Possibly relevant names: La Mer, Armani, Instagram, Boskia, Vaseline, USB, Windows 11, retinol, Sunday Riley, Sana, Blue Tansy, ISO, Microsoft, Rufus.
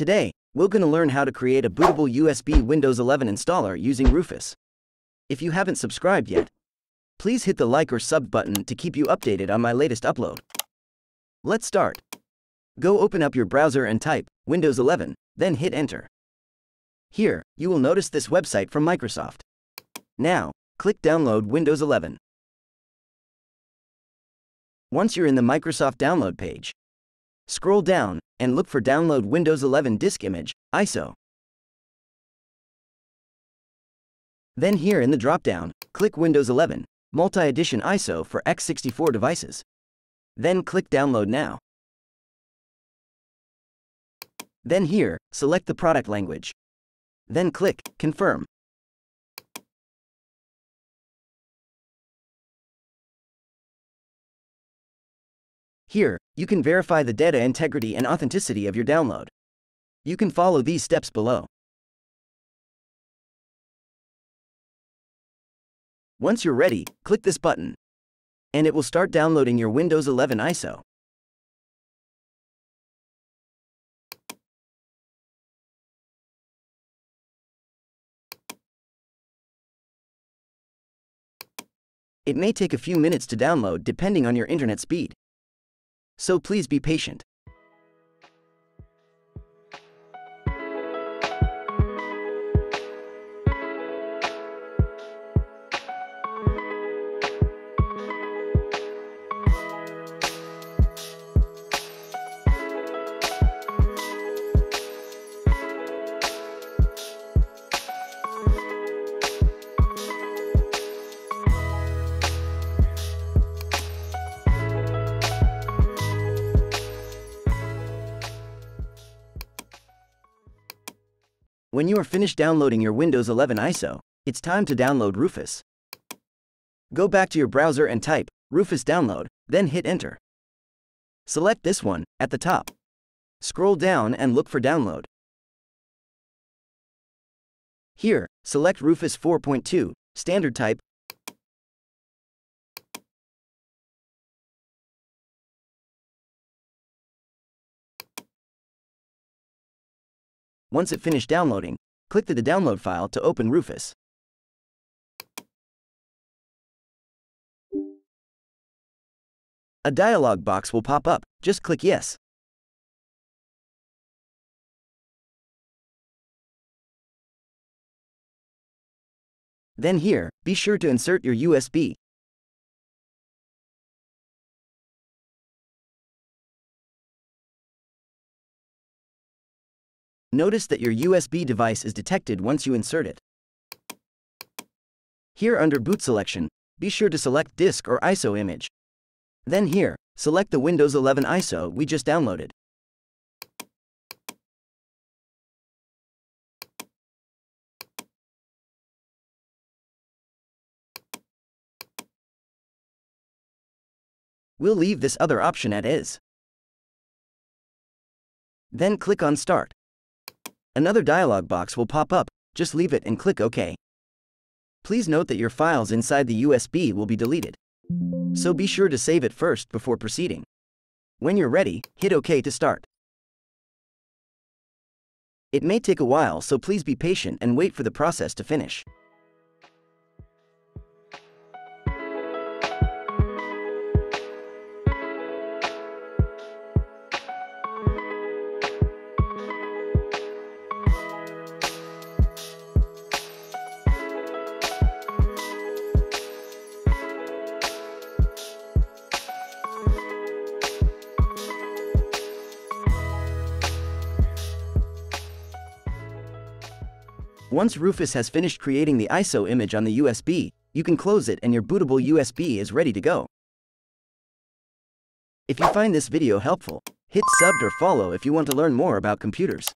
Today, we're going to learn how to create a bootable USB Windows 11 installer using Rufus. If you haven't subscribed yet, please hit the like or sub button to keep you updated on my latest upload. Let's start. Go open up your browser and type Windows 11, then hit enter. Here, you will notice this website from Microsoft. Now, click download Windows 11. Once you're in the Microsoft download page, scroll down and look for Download Windows 11 Disk Image, ISO. Then here in the drop-down, click Windows 11, Multi-Edition ISO for x64 devices. Then click Download Now. Then here, select the product language. Then click Confirm. Here, you can verify the data integrity and authenticity of your download. You can follow these steps below. Once you're ready, click this button, and it will start downloading your Windows 11 ISO. It may take a few minutes to download depending on your internet speed, so please be patient. When you are finished downloading your Windows 11 ISO, it's time to download Rufus. Go back to your browser and type Rufus download, then hit enter. Select this one at the top. Scroll down and look for download. Here, select Rufus 4.2, standard type. Once it finished downloading, click the download file to open Rufus. A dialog box will pop up, just click yes. Then here, be sure to insert your USB. Notice that your USB device is detected once you insert it. Here under boot selection, be sure to select disk or ISO image. Then here, select the Windows 11 ISO we just downloaded. We'll leave this other option at is. Then click on Start. Another dialog box will pop up, just leave it and click OK. Please note that your files inside the USB will be deleted, so be sure to save it first before proceeding. When you're ready, hit OK to start. It may take a while, so please be patient and wait for the process to finish. Once Rufus has finished creating the ISO image on the USB, you can close it and your bootable USB is ready to go. If you find this video helpful, hit sub or follow if you want to learn more about computers.